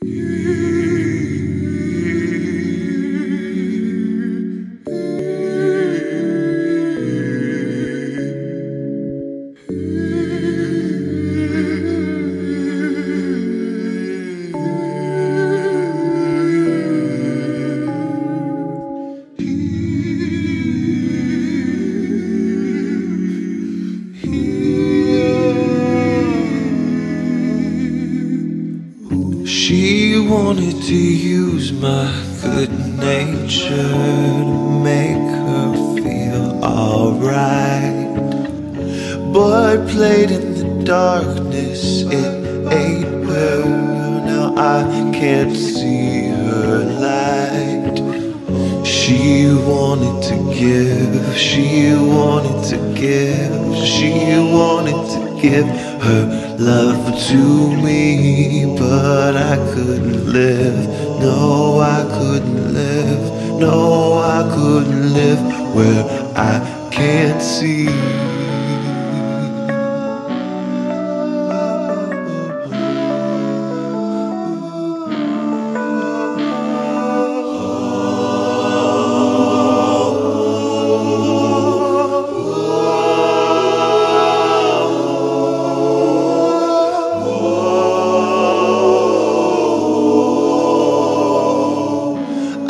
She wanted to use my good nature to make her feel alright, but played in the darkness, it ate well. Now I can't see her light. She wanted to give, she wanted to give, she wanted to give her love to me, but I couldn't live. No, I couldn't live. No, I couldn't live where I can't see.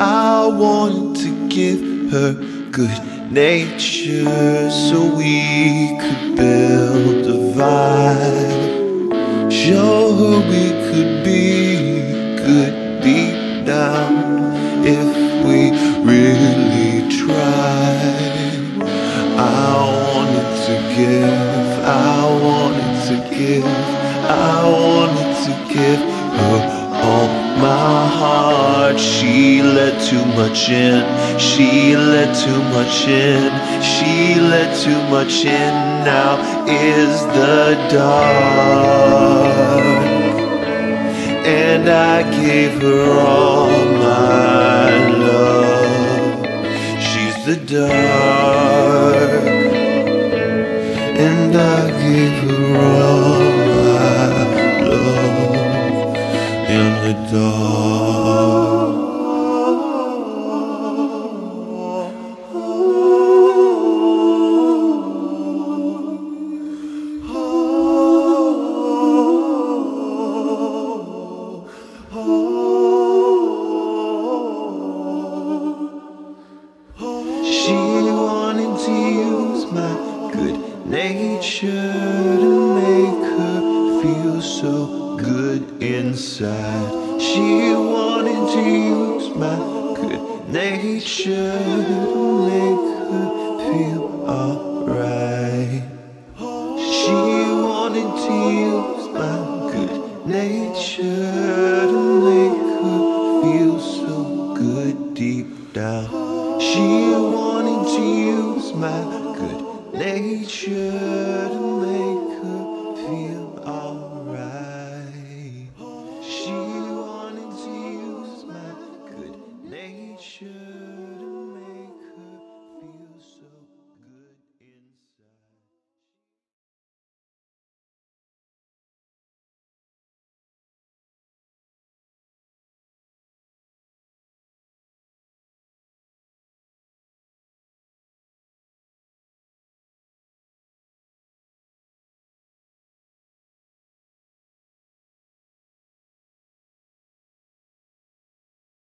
I wanted to give her good nature so we could build a vibe, show her we could be good deep down if we really tried. I wanted to give, I wanted to give, I wanted to give her all my heart. She let too much in, she let too much in, she let too much in. Now is the dark, and I gave her all my love. She's the dark, and I gave her all my love. In the dark, she wanted to use my good nature to make her feel so good inside. She wanted to use my good nature to make her feel alright. She wanted to use my good nature to